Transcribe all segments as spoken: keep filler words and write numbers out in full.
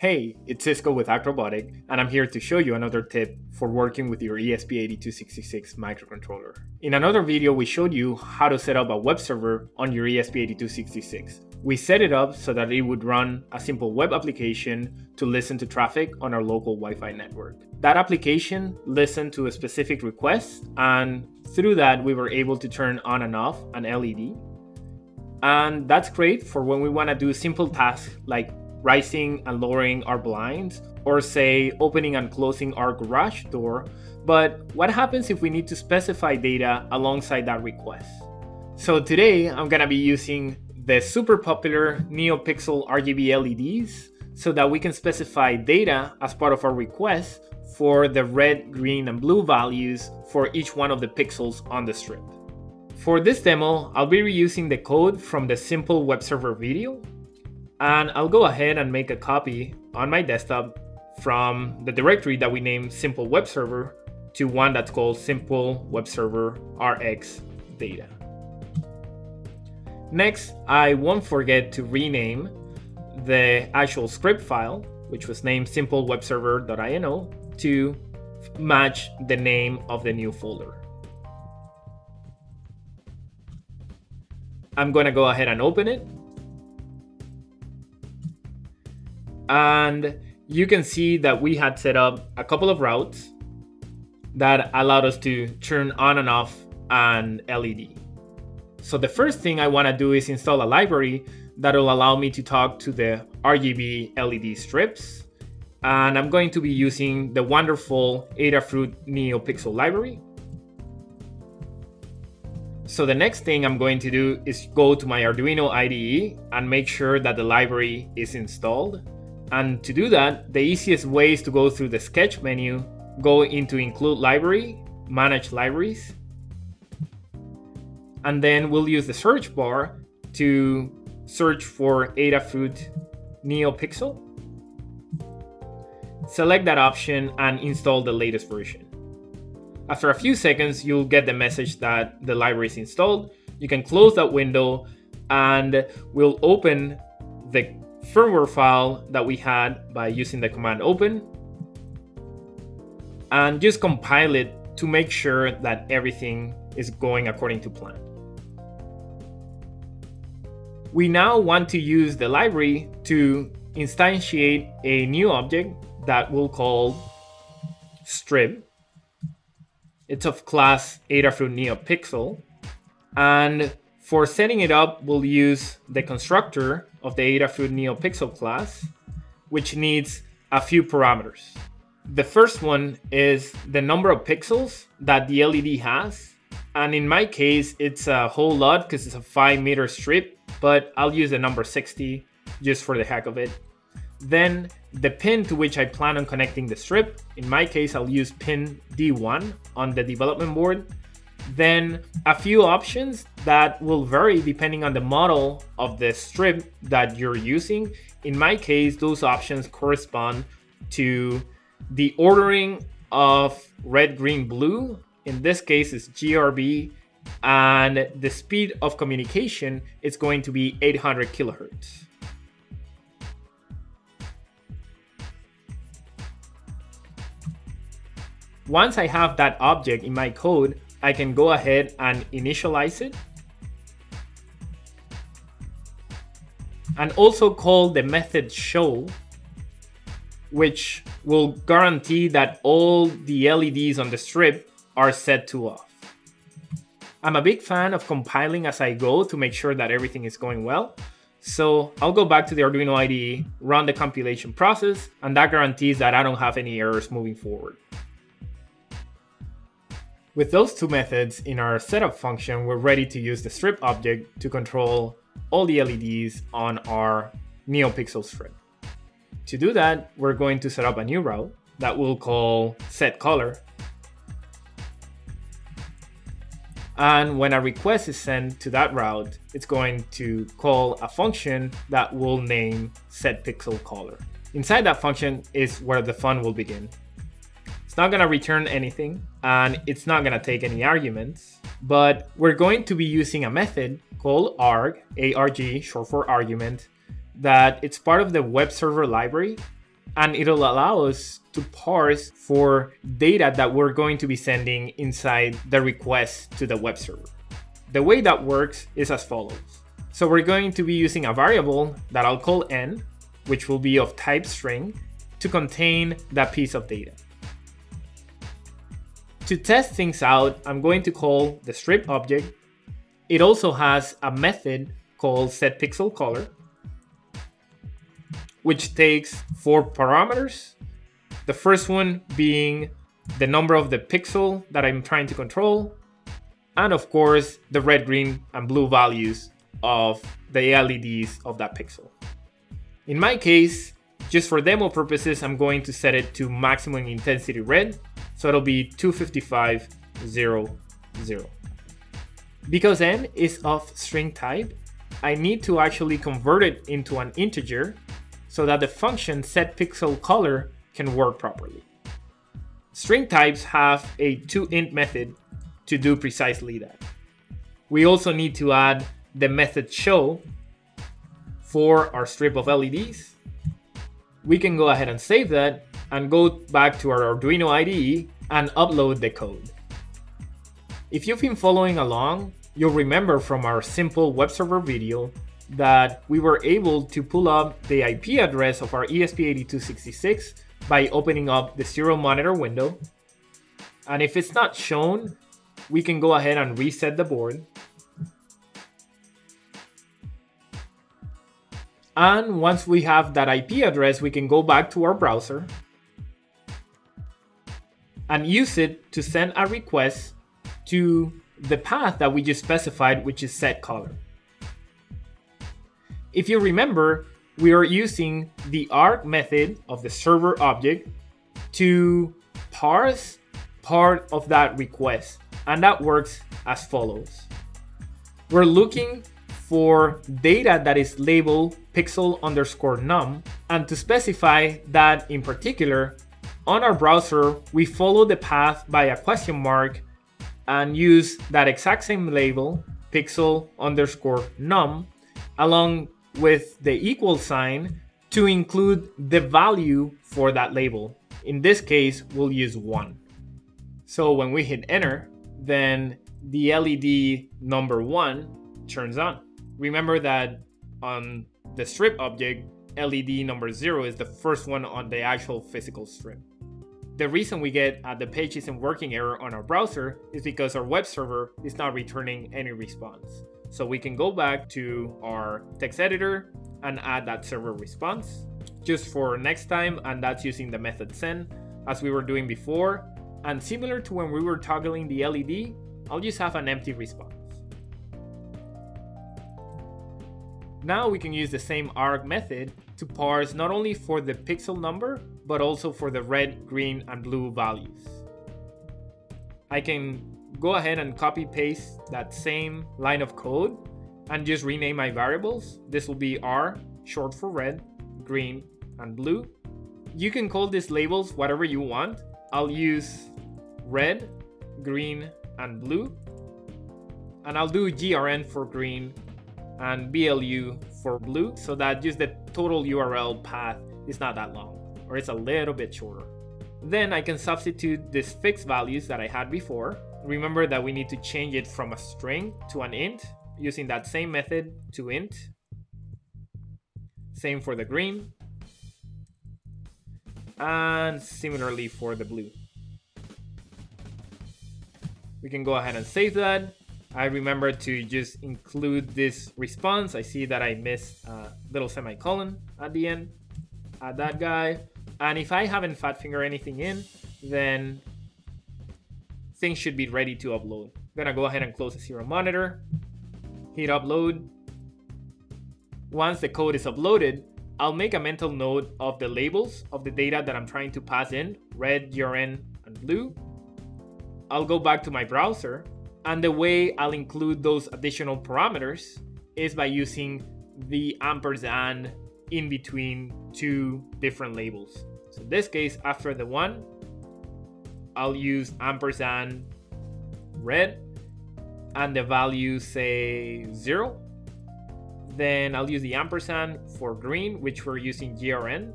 Hey, it's Cisco with Acrobotic, and I'm here to show you another tip for working with your E S P eighty-two sixty-six microcontroller. In another video, we showed you how to set up a web server on your E S P eighty-two sixty-six. We set it up so that it would run a simple web application to listen to traffic on our local Wi-Fi network. That application listened to a specific request, and through that, we were able to turn on and off an L E D. And that's great for when we want to do simple tasks like rising and lowering our blinds, or say opening and closing our garage door. But what happens if we need to specify data alongside that request? So today I'm gonna be using the super popular NeoPixel R G B L E Ds so that we can specify data as part of our request for the red, green, and blue values for each one of the pixels on the strip. For this demo, I'll be reusing the code from the simple web server video. And I'll go ahead and make a copy on my desktop from the directory that we named Simple Web Server to one that's called Simple Web Server R X Data. Next, I won't forget to rename the actual script file, which was named simple web server dot I N O, to match the name of the new folder. I'm gonna go ahead and open it. And you can see that we had set up a couple of routes that allowed us to turn on and off an L E D. So the first thing I want to do is install a library that will allow me to talk to the R G B L E D strips. And I'm going to be using the wonderful Adafruit NeoPixel library. So the next thing I'm going to do is go to my Arduino I D E and make sure that the library is installed. And to do that, the easiest way is to go through the sketch menu, go into Include Library, Manage Libraries, and then we'll use the search bar to search for Adafruit NeoPixel. Select that option and install the latest version. After a few seconds, you'll get the message that the library is installed. You can close that window and we'll open the firmware file that we had by using the command open and just compile it to make sure that everything is going according to plan. We now want to use the library to instantiate a new object that we'll call strip. It's of class Adafruit NeoPixel, and for setting it up, we'll use the constructor of the Adafruit NeoPixel class, which needs a few parameters. The first one is the number of pixels that the L E D has. And in my case, it's a whole lot because it's a five meter strip, but I'll use the number sixty just for the heck of it. Then the pin to which I plan on connecting the strip. In my case, I'll use pin D one on the development board. Then a few options that will vary depending on the model of the strip that you're using. In my case, those options correspond to the ordering of red, green, blue. In this case, it's G R B, and the speed of communication is going to be eight hundred kilohertz. Once I have that object in my code, I can go ahead and initialize it and also call the method show, which will guarantee that all the L E Ds on the strip are set to off. I'm a big fan of compiling as I go to make sure that everything is going well. So I'll go back to the Arduino I D E, run the compilation process, and that guarantees that I don't have any errors moving forward. With those two methods in our setup function, we're ready to use the strip object to control all the L E Ds on our NeoPixel strip. To do that, we're going to set up a new route that we'll call setColor. And when a request is sent to that route, it's going to call a function that we'll name setPixelColor. Inside that function is where the fun will begin. It's not going to return anything, and it's not going to take any arguments, but we're going to be using a method called arg, A R G, short for argument, that it's part of the web server library, and it'll allow us to parse for data that we're going to be sending inside the request to the web server. The way that works is as follows. So we're going to be using a variable that I'll call n, which will be of type string, to contain that piece of data. To test things out, I'm going to call the strip object. It also has a method called setPixelColor, which takes four parameters. The first one being the number of the pixel that I'm trying to control, and of course, the red, green, and blue values of the L E Ds of that pixel. In my case, just for demo purposes, I'm going to set it to maximum intensity red, so it'll be two fifty-five, zero, zero. Because n is of string type, I need to actually convert it into an integer so that the function setPixelColor can work properly. String types have a toInt method to do precisely that. We also need to add the method show for our strip of L E Ds. We can go ahead and save that and go back to our Arduino I D E and upload the code. If you've been following along, you'll remember from our simple web server video that we were able to pull up the I P address of our E S P eighty-two sixty-six by opening up the serial monitor window. And if it's not shown, we can go ahead and reset the board. And once we have that I P address, we can go back to our browser and use it to send a request to the path that we just specified, which is setColor. If you remember, we are using the arg method of the server object to parse part of that request, and that works as follows. We're looking for data that is labeled pixel underscore num, and to specify that in particular, on our browser, we follow the path by a question mark and use that exact same label, pixel underscore num, along with the equal sign to include the value for that label. In this case, we'll use one. So when we hit enter, then the L E D number one turns on. Remember that on the strip object, L E D number zero is the first one on the actual physical strip. The reason we get uh, the page isn't working error on our browser is because our web server is not returning any response. So we can go back to our text editor and add that server response just for next time, and that's using the method send as we were doing before. And similar to when we were toggling the L E D, I'll just have an empty response. Now we can use the same arg method to parse not only for the pixel number, but also for the red, green, and blue values. I can go ahead and copy paste that same line of code and just rename my variables. This will be R, short for red, green, and blue. You can call these labels whatever you want. I'll use red, green, and blue. And I'll do G R N for green and B L U for blue, so that just the total U R L path is not that long, or it's a little bit shorter. Then I can substitute these fixed values that I had before. Remember that we need to change it from a string to an int using that same method to int. Same for the green. And similarly for the blue. We can go ahead and save that. I remember to just include this response. I see that I missed a little semicolon at the end. Add that guy. And if I haven't fat fingered anything in, then things should be ready to upload. I'm gonna go ahead and close the serial monitor, hit upload. Once the code is uploaded, I'll make a mental note of the labels of the data that I'm trying to pass in, red, G R N, and blue. I'll go back to my browser, and the way I'll include those additional parameters is by using the ampersand in between two different labels. So in this case, after the one, I'll use ampersand red and the value say zero. Then I'll use the ampersand for green, which we're using G R N,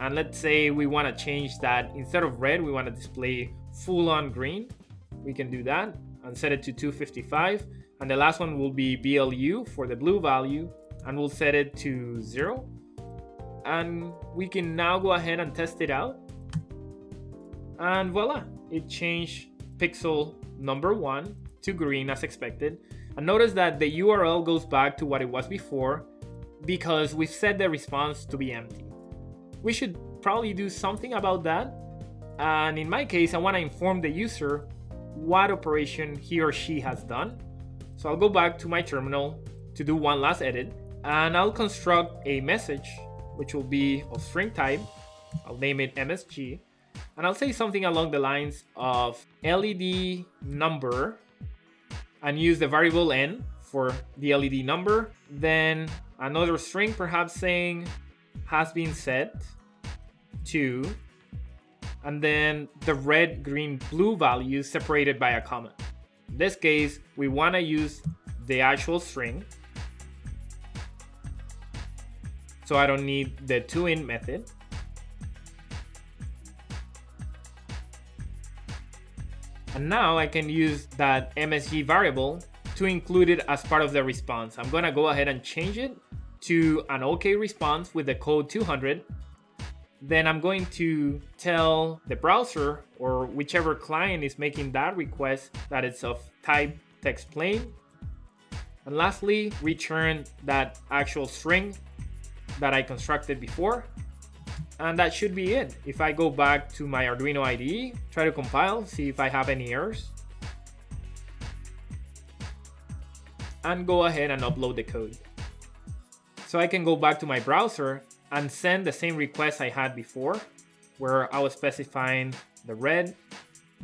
And let's say we want to change that. Instead of red, we want to display full-on green. We can do that and set it to two fifty-five. And the last one will be B L U for the blue value, and we'll set it to zero. And we can now go ahead and test it out. And voila, it changed pixel number one to green as expected. And notice that the U R L goes back to what it was before because we set the response to be empty. We should probably do something about that. And in my case, I want to inform the user what operation he or she has done. So I'll go back to my terminal to do one last edit, and I'll construct a message, which will be of string type. I'll name it M S G, and I'll say something along the lines of L E D number, and use the variable N for the L E D number. Then another string, perhaps saying has been set to, and then the red, green, blue values separated by a comma. In this case, we want to use the actual string, so I don't need the toInt method. And now I can use that M S G variable to include it as part of the response. I'm going to go ahead and change it to an OK response with the code two hundred. Then I'm going to tell the browser or whichever client is making that request that it's of type text plain. And lastly, return that actual string that I constructed before. And that should be it. If I go back to my Arduino I D E, try to compile, see if I have any errors, and go ahead and upload the code. So I can go back to my browser and send the same request I had before, where I was specifying the red,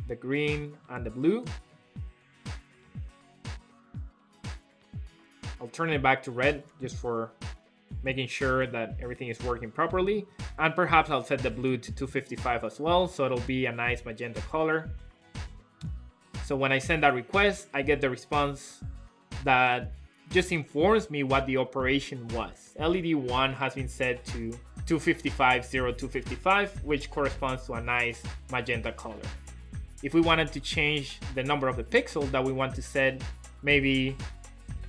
the green, and the blue. I'll turn it back to red just for making sure that everything is working properly. And perhaps I'll set the blue to two fifty-five as well, so it'll be a nice magenta color. So when I send that request, I get the response that just informs me what the operation was. L E D one has been set to two fifty-five, zero two fifty-five, which corresponds to a nice magenta color. If we wanted to change the number of the pixel that we want to set, maybe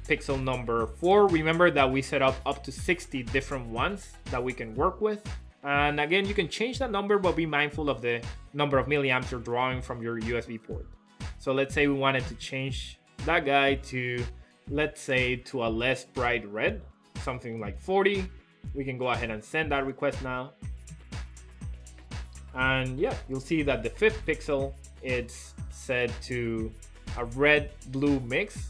pixel number four, remember that we set up up to sixty different ones that we can work with. And again, you can change that number, but be mindful of the number of milliamps you're drawing from your U S B port. So let's say we wanted to change that guy to, let's say, to a less bright red, something like forty. We can go ahead and send that request now. And yeah, you'll see that the fifth pixel, it's set to a red-blue mix.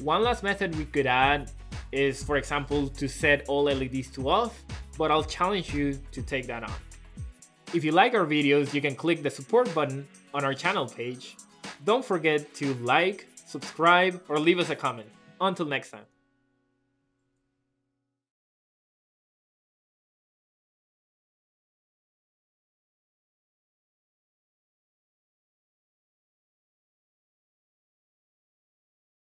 One last method we could add is, for example, to set all L E Ds to off, but I'll challenge you to take that on. If you like our videos, you can click the support button on our channel page. Don't forget to like, subscribe, or leave us a comment. Until next time.